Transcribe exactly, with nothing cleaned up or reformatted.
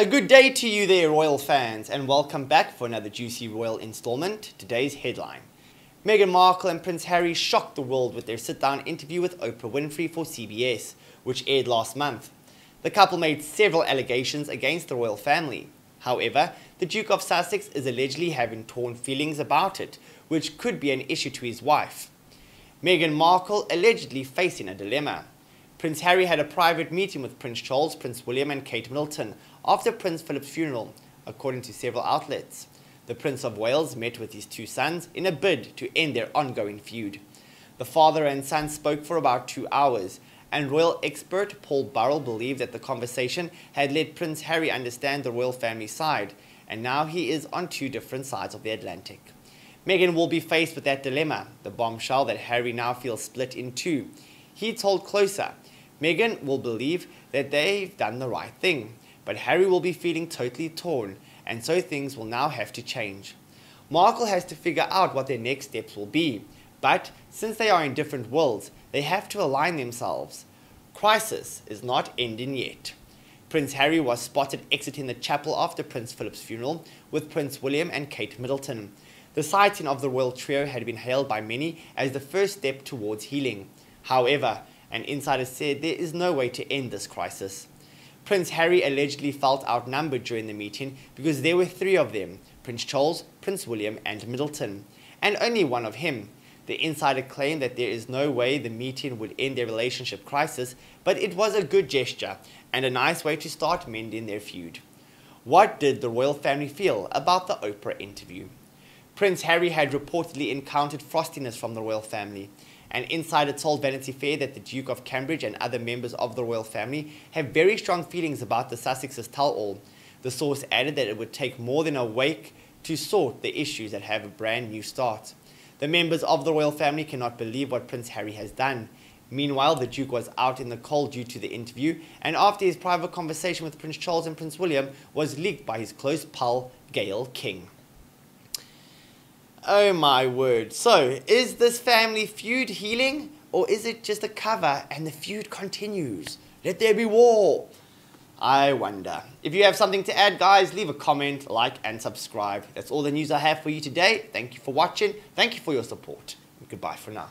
A good day to you there, royal fans, and welcome back for another juicy royal installment. Today's headline: Meghan Markle and Prince Harry shocked the world with their sit-down interview with Oprah Winfrey for C B S, which aired last month. The couple made several allegations against the royal family. However, the Duke of Sussex is allegedly having torn feelings about it, which could be an issue to his wife. Meghan Markle allegedly facing a dilemma. Prince Harry had a private meeting with Prince Charles, Prince William and Kate Middleton after Prince Philip's funeral, according to several outlets. The Prince of Wales met with his two sons in a bid to end their ongoing feud. The father and son spoke for about two hours, and royal expert Paul Burrell believed that the conversation had let Prince Harry understand the royal family side, and now he is on two different sides of the Atlantic. Meghan will be faced with that dilemma, the bombshell that Harry now feels split in two. He told Closer, Meghan will believe that they've done the right thing, but Harry will be feeling totally torn, and so things will now have to change. Markle has to figure out what their next steps will be, but since they are in different worlds, they have to align themselves. Crisis is not ending yet. Prince Harry was spotted exiting the chapel after Prince Philip's funeral with Prince William and Kate Middleton. The sighting of the royal trio had been hailed by many as the first step towards healing. However, an insider said there is no way to end this crisis. Prince Harry allegedly felt outnumbered during the meeting because there were three of them, Prince Charles, Prince William and Middleton, and only one of him. The insider claimed that there is no way the meeting would end their relationship crisis, but it was a good gesture and a nice way to start mending their feud. What did the royal family feel about the Oprah interview? Prince Harry had reportedly encountered frostiness from the royal family. An insider told Vanity Fair that the Duke of Cambridge and other members of the royal family have very strong feelings about the Sussexes' tell-all. The source added that it would take more than a week to sort the issues that have a brand new start. The members of the royal family cannot believe what Prince Harry has done. Meanwhile, the Duke was out in the cold due to the interview, and after his private conversation with Prince Charles and Prince William was leaked by his close pal, Gail King. Oh my word. So, is this family feud healing, or is it just a cover and the feud continues? Let there be war. I wonder. If you have something to add, guys, leave a comment, like and subscribe. That's all the news I have for you today. Thank you for watching. Thank you for your support. Goodbye for now.